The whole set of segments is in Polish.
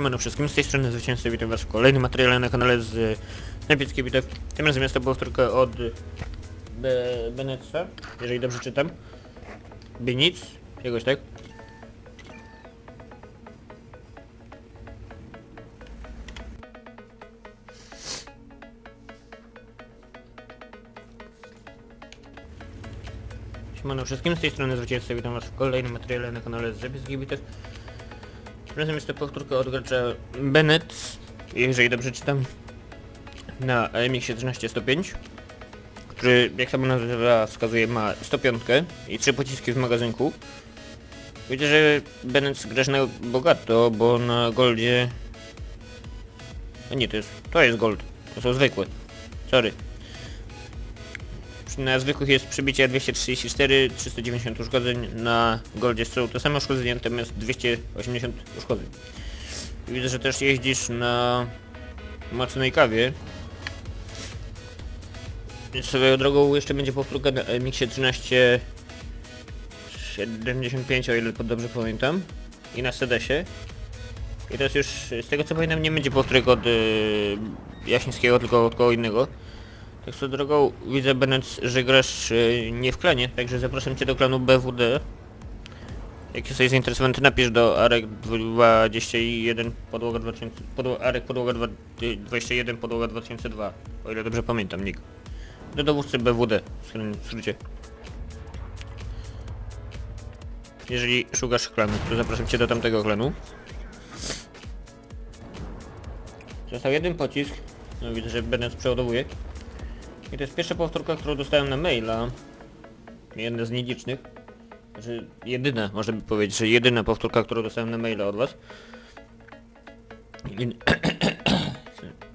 Siemano wszystkim, z tej strony Zwycięzcy, witam was w kolejnym materiale na kanale z Epickie bitwy. Tym razem jest to powtórka od Bennetta, jeżeli dobrze czytam. Benic, jakoś tak. Siemano wszystkim, z tej strony Zwycięzcy, witam was w kolejnym materiale na kanale z Epickie bitwy. Razem jest to powtórka od gracza Bennett, jeżeli dobrze czytam, na AMX 13 105, który, jak sama nazwa wskazuje, ma 105 i 3 pociski w magazynku. Widzę, że Bennett grasz na bogato, bo na goldzie... A nie, to jest gold, to są zwykłe, sorry. Na zwykłych jest przybicie 234, 390 uszkodzeń, na goldzie są to samo uszkodzenie, natomiast 280 uszkodzeń. Widzę, że też jeździsz na mocnej kawie. Swoją drogą jeszcze będzie powtórka na MX-ie 13.75, o ile dobrze pamiętam, i na SEDESie. I teraz już, z tego co pamiętam, nie będzie powtórek od Jasińskiego, tylko od kogo innego. Tak co drogą, widzę, Bennett, że grasz nie w klanie, także zapraszam cię do klanu BWD. Jak jesteś zainteresowany, to napisz do AREK 21 podłoga 2000, AREK podłoga 21 podłoga 2002, o ile dobrze pamiętam, nick. Do dowódcy BWD, w skrócie. Jeżeli szukasz klanu, to zapraszam cię do tamtego klanu. Został jeden pocisk, no widzę, że Bennett przeładowuje. I to jest pierwsza powtórka, którą dostałem na maila. Jedna z nielicznych. Znaczy jedyna, można by powiedzieć, że jedyna powtórka, którą dostałem na maila od was.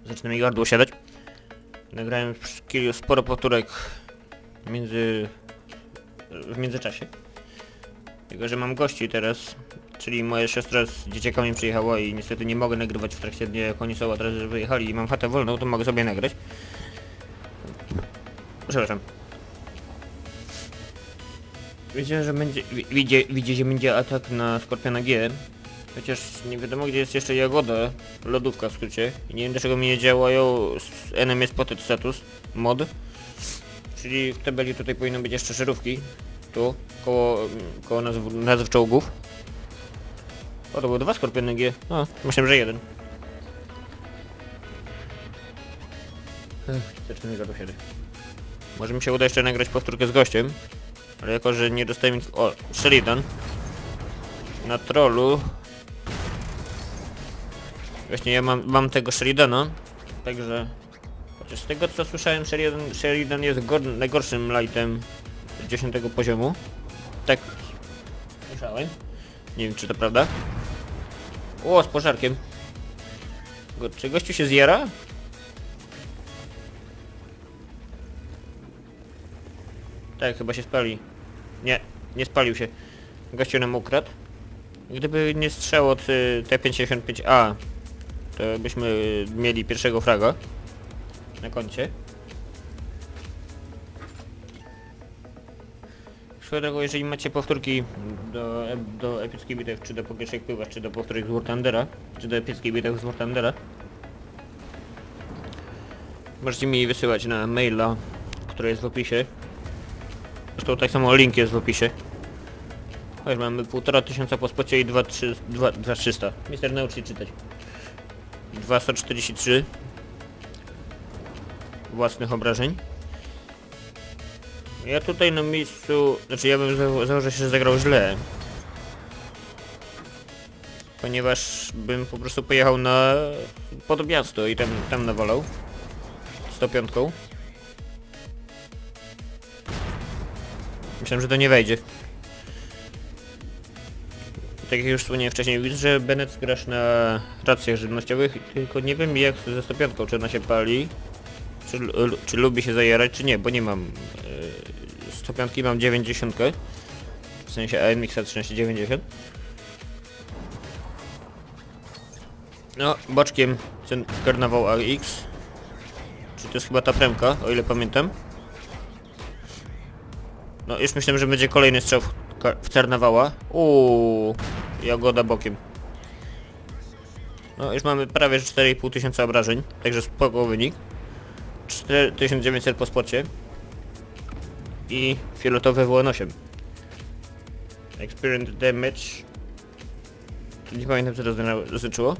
Zaczyna mi gardło siadać. Nagrałem sporo powtórek w międzyczasie. Tylko że mam gości teraz. Czyli moja siostra z dzieciakami przyjechała i niestety nie mogę nagrywać w trakcie dnia, jak oni są, a teraz że wyjechali i mam chatę wolną, to mogę sobie nagrać. Przepraszam. Widzicie, że będzie atak na Skorpiona G. Chociaż nie wiadomo, gdzie jest jeszcze Jagoda. Lodówka w skrócie. I nie wiem, dlaczego mi nie działają enemy spotted status mod. Czyli w tabeli tutaj powinno być jeszcze szerówki. Tu, koło nazw czołgów. O, to było 2 Skorpiony G. O, myślałem, że 1. Zaczyna mi gadać. Może mi się uda jeszcze nagrać powtórkę z gościem, ale jako, że nie dostałem... O, Sheridan. Na trollu. Właśnie ja mam tego Sheridana, także... Chociaż z tego co słyszałem, Sheridan jest najgorszym lightem 10 poziomu. Tak... Słyszałem. Nie wiem, czy to prawda. O, z pożarkiem. Czy gościu się zjara? Tak, chyba się spali. Nie, nie spalił się. Gościu nam ukradł. Gdyby nie strzał od T55A, to byśmy mieli pierwszego fraga na koncie. Swoją drogą, jeżeli macie powtórki do Epickich bitew, czy do Pogrzeszek Pływa, czy do powtórek z War Thundera, czy do Epickich bitew z War Thundera, możecie mi wysyłać na maila, który jest w opisie. Zresztą tak samo link jest w opisie. Chociaż mamy 1500 po spocie i 2300. Mister, naucz się czytać. 243 własnych obrażeń. Ja tutaj na miejscu... Znaczy ja bym założył się, że zagrał źle. Ponieważ bym po prostu pojechał na... pod miasto i tam nawalał. 105. Myślałem, że to nie wejdzie. Tak jak już wspomniałem wcześniej, widzę, że Bennett grasz na racjach żywnościowych, tylko nie wiem jak ze 105, czy ona się pali, czy lubi się zajarać, czy nie, bo nie mam 105, mam 90, w sensie AMX 13.90. No, boczkiem ten Carnaval AX, czy to jest chyba ta premka, o ile pamiętam. No już myślałem, że będzie kolejny strzał w Carnawała. Jagoda bokiem. No już mamy prawie 4,5 tysiąca obrażeń, także spoko wynik. 4900 po spocie. I fioletowe WN8. Experience damage. Nie pamiętam co to znaczyło.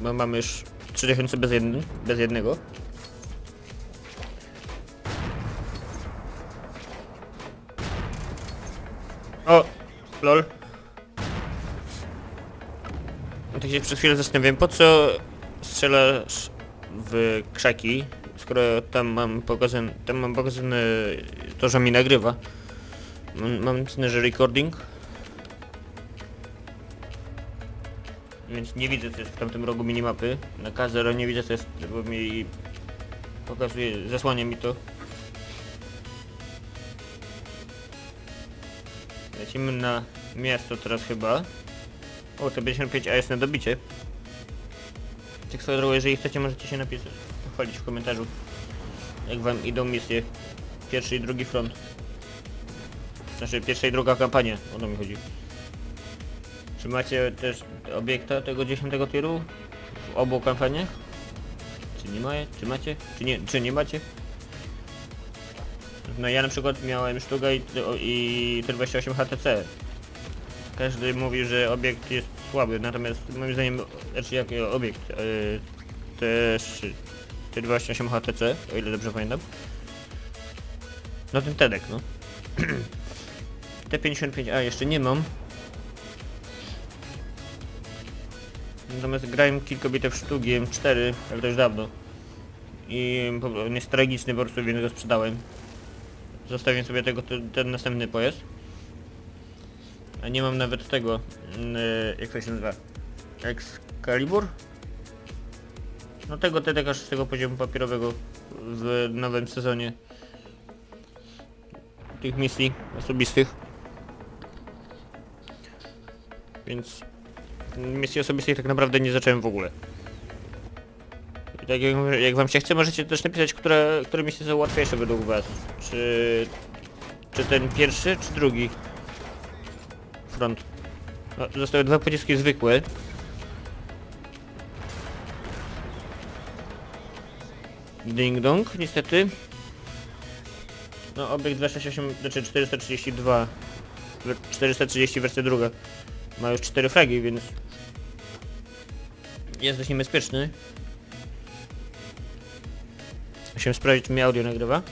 Bo mamy już 3000 bez jednego. O! Lol. No tak się przez chwilę zastanawiam, po co strzelasz w krzaki, skoro tam mam pokazane to, że mi nagrywa. Mam napisane, że recording. Więc nie widzę co jest w tamtym rogu minimapy. Na K0 nie widzę co jest, bo mi pokazuje, zasłania mi to. Lecimy na miasto teraz chyba. O, T55A jest na dobicie. Tak swoją drogą, jeżeli chcecie możecie się napisać, pochwalić w komentarzu, jak wam idą misje. Pierwszy i drugi front. Znaczy pierwsza i druga kampania, o to mi chodzi. Czy macie też obiekta tego 10 tiru w obu kampaniach? Czy nie macie? Czy macie? Czy nie macie? No ja na przykład miałem sztuga i T28 HTC. Każdy mówi, że obiekt jest słaby, natomiast moim zdaniem, znaczy jak obiekt też T28 HTC, o ile dobrze pamiętam. No ten Tedek, no. T55A jeszcze nie mam. Natomiast grałem kilka bitew sztuki, M4, jak to już dawno. I on jest tragiczny po prostu, więc go sprzedałem. Zostawię sobie tego, ten następny pojazd. A nie mam nawet tego, jak to się nazywa, Excalibur? No tego TDK 6 poziomu papierowego w nowym sezonie. Tych misji osobistych. Więc misji osobistych tak naprawdę nie zacząłem w ogóle. I tak jak wam się chce, możecie też napisać, które misje są łatwiejsze według was. Czy ten pierwszy, czy drugi front. No, zostały dwa pociski zwykłe. Ding dong, niestety. No, obiekt 268, znaczy 432, 430 wersja druga. Ma już 4 fragi, więc jest dość niebezpieczny. Musimy sprawdzić, czy mi audio nagrywa.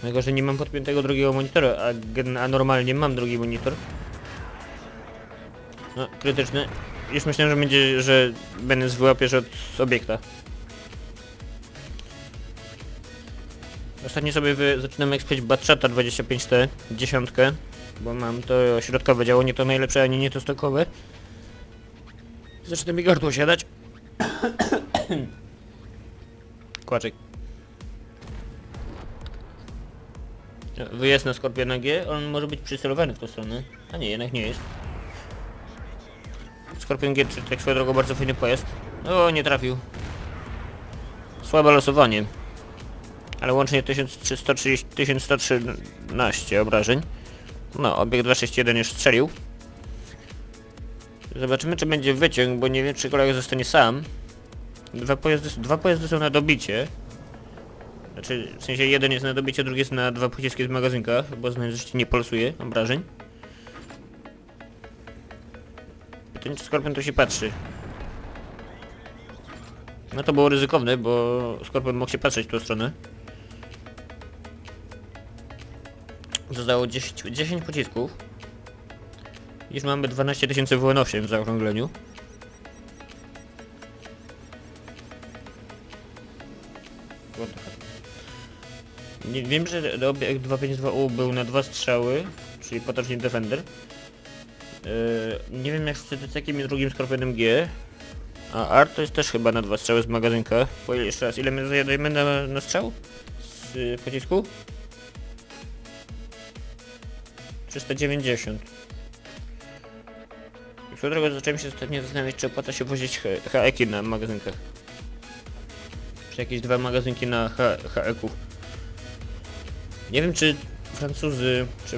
Dlatego, że nie mam podpiętego drugiego monitora, a normalnie mam drugi monitor. No, krytyczny. Już myślałem, że będzie, że Bennett wyłapiesz od obiekta. Ostatnio sobie zaczynam ekspić Batchata 25T, 10, bo mam to środkowe działo, nie to najlepsze, ani nie to stokowe. Zaczyna mi gardło siadać. Kłaczek. Wyjazd na Skorpiona G, on może być przycelowany w tą stronę, a nie, jednak nie jest. Skorpion G, czy tak swoją drogą bardzo fajny pojazd. O, nie trafił. Słabe losowanie. Ale łącznie 1113 obrażeń. No, obiekt 261 już strzelił. Zobaczymy, czy będzie wyciąg, bo nie wiem, czy kolega zostanie sam. Dwa pojazdy są na dobicie. Znaczy, w sensie jeden jest na dobicie, drugi jest na dwa pociski z magazynka, bo znajdziecie nie polsuje obrażeń. Pytanie, czy Skorpion tu się patrzy. No to było ryzykowne, bo Skorpion mógł się patrzeć w tą stronę. Zostało 10 pocisków. Już mamy 12 tysięcy WN8 w zaokrągleniu. Wiem, że obiekt 252u był na 2 strzały, czyli potocznie Defender. Nie wiem jak z CDC-kiem i drugim Skorpionem G. A Art to jest też chyba na 2 strzały z magazynka. Bo jeszcze raz, ile my zajadajemy na strzał? Z pocisku? 390. I swoją drogą zacząłem się ostatnio zastanawiać, czy opłaca się wozić HE-ki na magazynkach. Czy jakieś dwa magazynki na HE-ków. Nie wiem, czy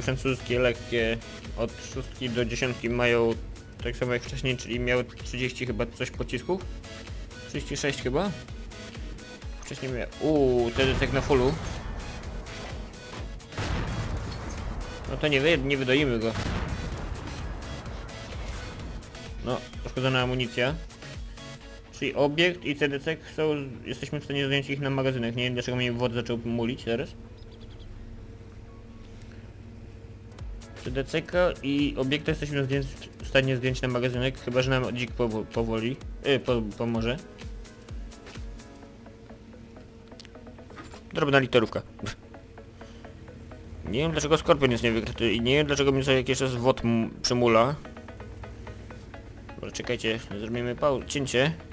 francuskie lekkie od 6 do 10 mają tak samo jak wcześniej, czyli miał 30 chyba coś pocisków, 36 chyba. Wcześniej miał, wtedy tak na fullu. No to nie wydoimy go. No, poszkodzona amunicja. Czyli obiekt i CDC są, jesteśmy w stanie zdjąć ich na magazynach. Nie wiem dlaczego mnie wod zaczął mulić teraz. CDC i obiekty jesteśmy w stanie zdjąć na magazynek, chyba że nam dzik powoli pomoże. Drobna literówka. Nie wiem dlaczego Skorpion jest niewykryty i nie wiem dlaczego mi sobie jakiś czas wod przymula. Czekajcie, zrobimy cięcie.